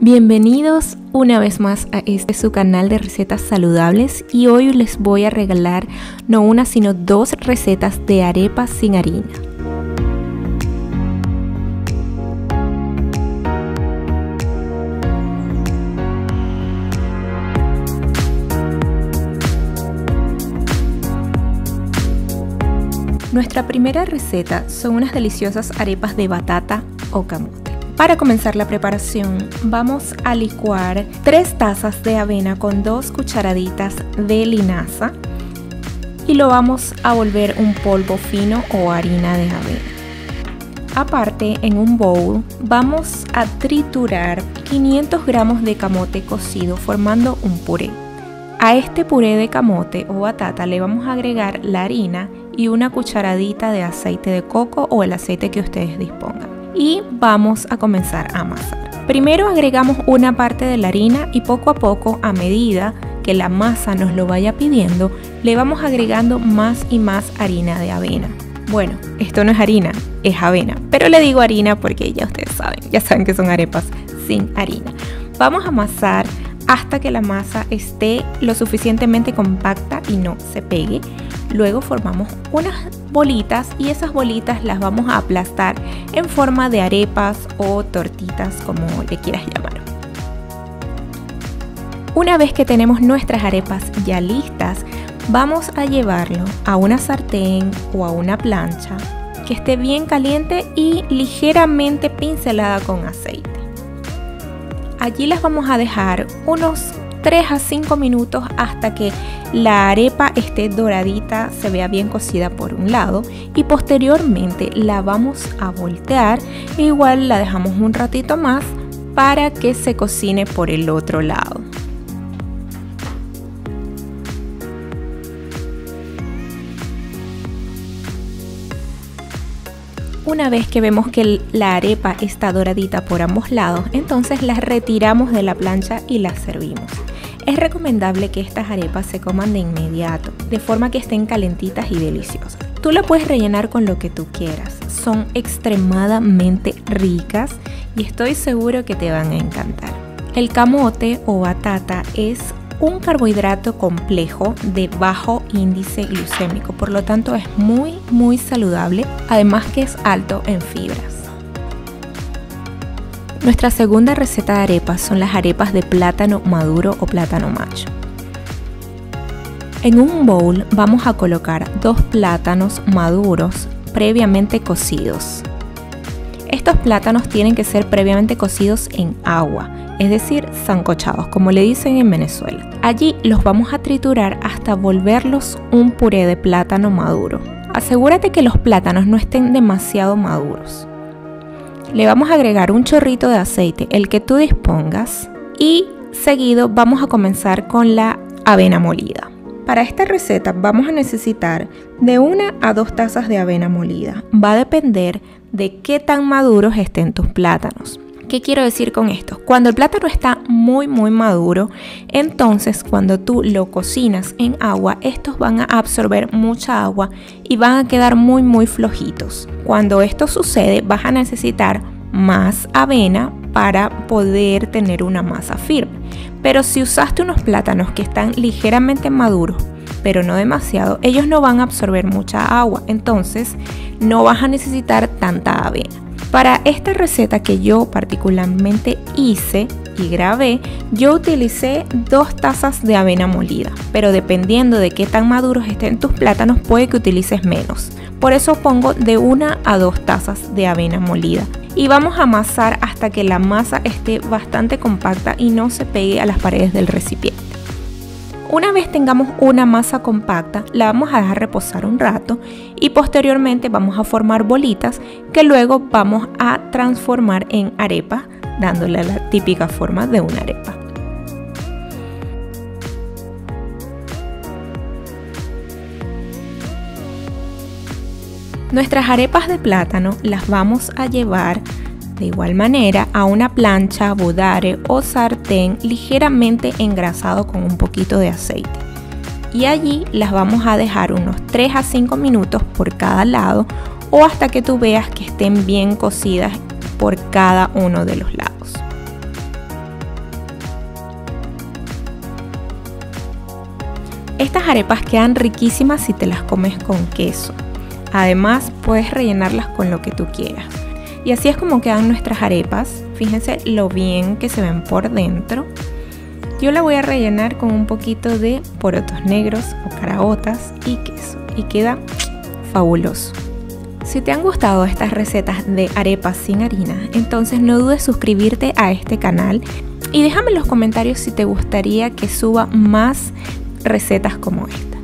Bienvenidos una vez más a este su canal de recetas saludables, y hoy les voy a regalar no una sino dos recetas de arepas sin harina. Nuestra primera receta son unas deliciosas arepas de batata o camote. Para comenzar la preparación vamos a licuar 3 tazas de avena con 2 cucharaditas de linaza y lo vamos a volver un polvo fino o harina de avena. Aparte, en un bowl vamos a triturar 500 gramos de camote cocido formando un puré. A este puré de camote o batata le vamos a agregar la harina y una cucharadita de aceite de coco o el aceite que ustedes dispongan. Y vamos a comenzar a amasar. Primero agregamos una parte de la harina y poco a poco, a medida que la masa nos lo vaya pidiendo, le vamos agregando más y más harina de avena. Bueno, esto no es harina, es avena, pero le digo harina porque ya ustedes saben, que son arepas sin harina. Vamos a amasar hasta que la masa esté lo suficientemente compacta y no se pegue. Luego formamos unas bolitas y esas bolitas las vamos a aplastar en forma de arepas o tortitas, como le quieras llamar. Una vez que tenemos nuestras arepas ya listas, vamos a llevarlo a una sartén o a una plancha que esté bien caliente y ligeramente pincelada con aceite. Allí las vamos a dejar unos 3 a 5 minutos hasta que la arepa esté doradita, se vea bien cocida por un lado, y posteriormente la vamos a voltear e igual la dejamos un ratito más para que se cocine por el otro lado. Una vez que vemos que la arepa está doradita por ambos lados, entonces las retiramos de la plancha y las servimos. Es recomendable que estas arepas se coman de inmediato, de forma que estén calentitas y deliciosas. Tú la puedes rellenar con lo que tú quieras, son extremadamente ricas y estoy seguro que te van a encantar. El camote o batata es un carbohidrato complejo de bajo índice glucémico, por lo tanto es muy saludable, además que es alto en fibras. Nuestra segunda receta de arepas son las arepas de plátano maduro o plátano macho. En un bowl vamos a colocar 2 plátanos maduros previamente cocidos. Estos plátanos tienen que ser previamente cocidos en agua, es decir, sancochados, como le dicen en Venezuela. Allí los vamos a triturar hasta volverlos un puré de plátano maduro. Asegúrate que los plátanos no estén demasiado maduros. Le vamos a agregar un chorrito de aceite, el que tú dispongas, y seguido vamos a comenzar con la avena molida. Para esta receta vamos a necesitar de 1 a 2 tazas de avena molida. Va a depender de qué tan maduros estén tus plátanos. ¿Qué quiero decir con esto? Cuando el plátano está muy maduro, entonces cuando tú lo cocinas en agua, estos van a absorber mucha agua y van a quedar muy flojitos. Cuando esto sucede, vas a necesitar más avena para poder tener una masa firme. Pero si usaste unos plátanos que están ligeramente maduros, pero no demasiado, ellos no van a absorber mucha agua, entonces no vas a necesitar tanta avena. Para esta receta que yo particularmente hice y grabé, yo utilicé 2 tazas de avena molida, pero dependiendo de qué tan maduros estén tus plátanos puede que utilices menos. Por eso pongo de 1 a 2 tazas de avena molida y vamos a amasar hasta que la masa esté bastante compacta y no se pegue a las paredes del recipiente. Una vez tengamos una masa compacta, la vamos a dejar reposar un rato y posteriormente vamos a formar bolitas que luego vamos a transformar en arepas, dándole la típica forma de una arepa. Nuestras arepas de plátano las vamos a llevar de igual manera a una plancha, budare o sartén ligeramente engrasado con un poquito de aceite. Y allí las vamos a dejar unos 3 a 5 minutos por cada lado o hasta que tú veas que estén bien cocidas por cada uno de los lados. Estas arepas quedan riquísimas si te las comes con queso. Además, puedes rellenarlas con lo que tú quieras. Y así es como quedan nuestras arepas. Fíjense lo bien que se ven por dentro. Yo la voy a rellenar con un poquito de porotos negros o caraotas y queso. Y queda fabuloso. Si te han gustado estas recetas de arepas sin harina, entonces no dudes suscribirte a este canal. Y déjame en los comentarios si te gustaría que suba más recetas como esta.